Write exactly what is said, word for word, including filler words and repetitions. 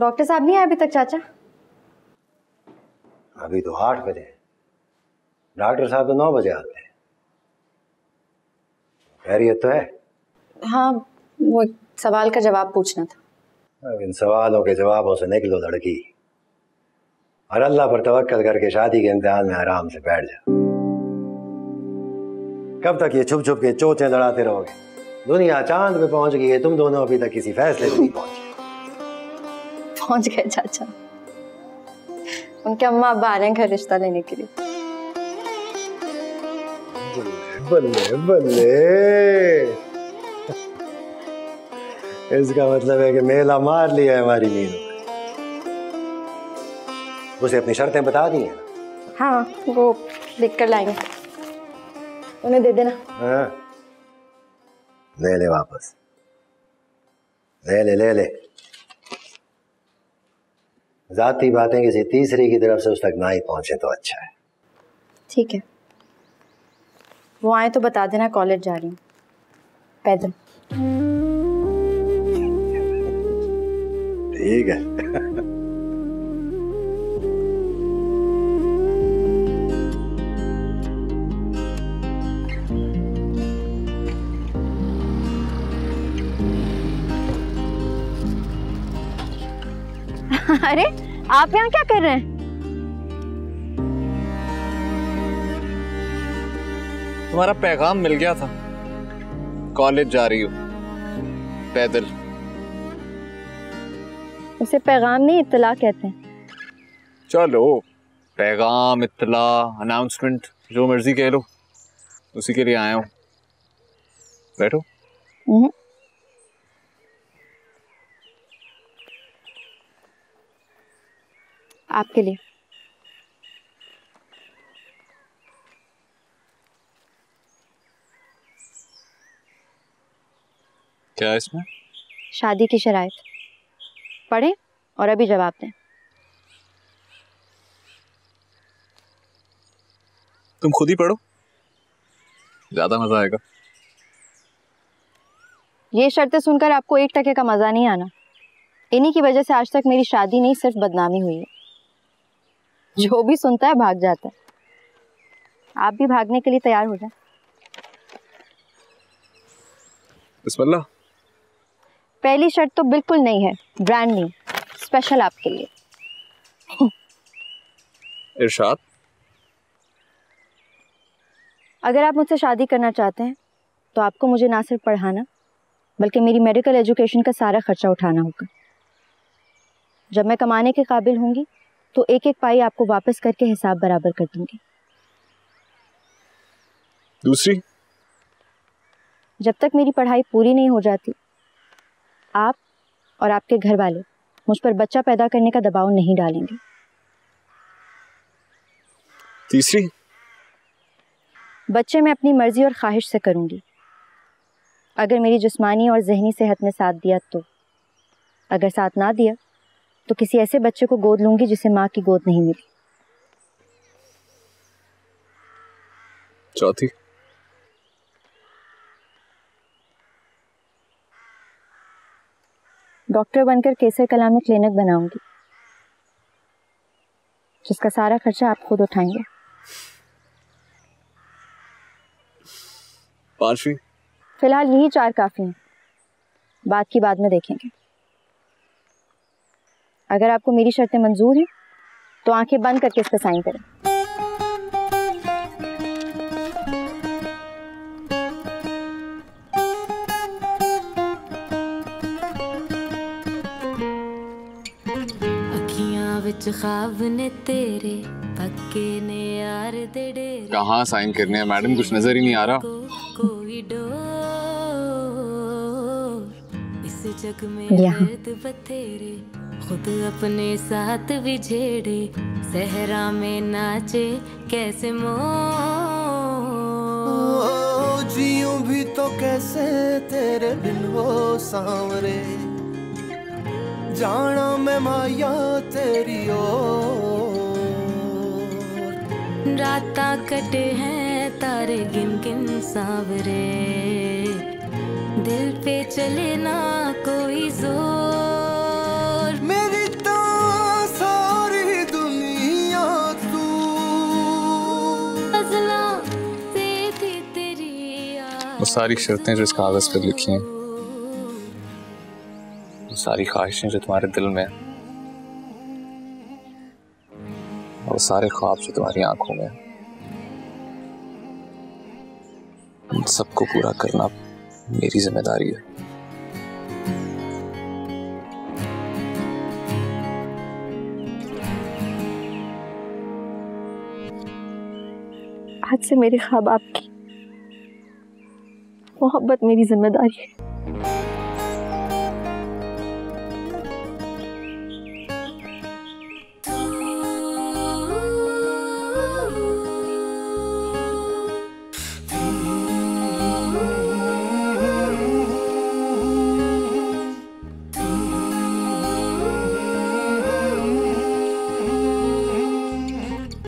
Doctor साहब नहीं आए अभी तक चाचा? अभी तो आठ बजे, डॉक्टर साहब तो नौ बजे आते हैं। खैरियत तो है? हाँ, वो सवाल का जवाब पूछना था। इन सवालों के जवाबों से निकलो लड़की, और अल्लाह पर तवक्कल करके शादी के इम्तिहान में आराम से बैठ जा। कब तक ये छुप छुप के चोचें लड़ाते रहोगे? दुनिया चांद पे पहुंच गई है, तुम दोनों अभी तक किसी फैसले पे नहीं पहुंचे। पहुंच गए चाचा, उनके अम्मा अब आ रहे हैं घर रिश्ता लेने के लिए। बल्ले बल्ले, इसका मतलब है कि मेला मार लिया है हमारी मीनू ने। उसे अपनी शर्तें बता दी हैं? हाँ, वो लिख कर लाएंगे, उन्हें दे देना। हाँ, ले ले वापस, ले ले ले ले। जाती बातें किसी तीसरी की तरफ से उस तक ना ही पहुंचे तो अच्छा है। ठीक है, वो आए तो बता देना कॉलेज जा रही हूँ पैदल। ठीक है। अरे आप यहाँ क्या कर रहे हैं? तुम्हारा पैगाम मिल गया था, कॉलेज जा रही हो पैदल। उसे पैगाम नहीं इत्तला कहते हैं। चलो, पैगाम, इत्तला, अनाउंसमेंट, जो मर्जी कह लो, उसी के लिए आया हूँ। बैठो। आपके लिए। क्या इसमें? शादी की शराइत पढ़ें और अभी जवाब दें। तुम खुद ही पढ़ो, ज्यादा मजा आएगा। ये शर्तें सुनकर आपको एक टके का मजा नहीं आना। इन्हीं की वजह से आज तक मेरी शादी नहीं, सिर्फ बदनामी हुई है। जो भी सुनता है भाग जाता है। आप भी भागने के लिए तैयार हो जाए। बिस्मिल्लाह। पहली शर्ट तो बिल्कुल नहीं है, ब्रांड न्यू, स्पेशल आपके लिए। इरशाद, अगर आप मुझसे शादी करना चाहते हैं तो आपको मुझे ना सिर्फ पढ़ाना बल्कि मेरी मेडिकल एजुकेशन का सारा खर्चा उठाना होगा। जब मैं कमाने के काबिल होंगी तो एक एक पाई आपको वापस करके हिसाब बराबर कर दूंगी। दूसरी, जब तक मेरी पढ़ाई पूरी नहीं हो जाती, आप और आपके घर वाले मुझ पर बच्चा पैदा करने का दबाव नहीं डालेंगे। तीसरी, बच्चे मैं अपनी मर्जी और ख्वाहिश से करूंगी। अगर मेरी जिस्मानी और जहनी सेहत में साथ दिया तो, अगर साथ ना दिया तो किसी ऐसे बच्चे को गोद लूंगी जिसे माँ की गोद नहीं मिली। चौथी, डॉक्टर बनकर केसर कला में क्लिनिक बनाऊंगी जिसका सारा खर्चा आप खुद उठाएंगे। पांचवी, फिलहाल यही चार काफी हैं, बात की बाद में देखेंगे। अगर आपको मेरी शर्तें मंजूर हैं तो आंखें बंद करके इस पर साइन करें। कहाँ साइन करने है मैडम, कुछ नजर ही नहीं आ रहा। खुद अपने साथ भी झेड़े, सहरा में नाचे कैसे मोर, जियूं भी तो कैसे तेरे बिन हो सांवरे, जाना मैं माया तेरी ओर, राता कटे हैं तारे गिन गिन सांवरे, दिल पे चले ना कोई जोर, मेरी वो सारी शर्तें जो इस कागज पर लिखी हैं, वो सारी ख्वाहिशें जो तुम्हारे दिल में, वो सारे ख्वाब जो तुम्हारी आंखों में, उन सबको पूरा करना मेरी जिम्मेदारी है। आज से मेरे ख्वाब आपकी, मोहब्बत मेरी जिम्मेदारी है।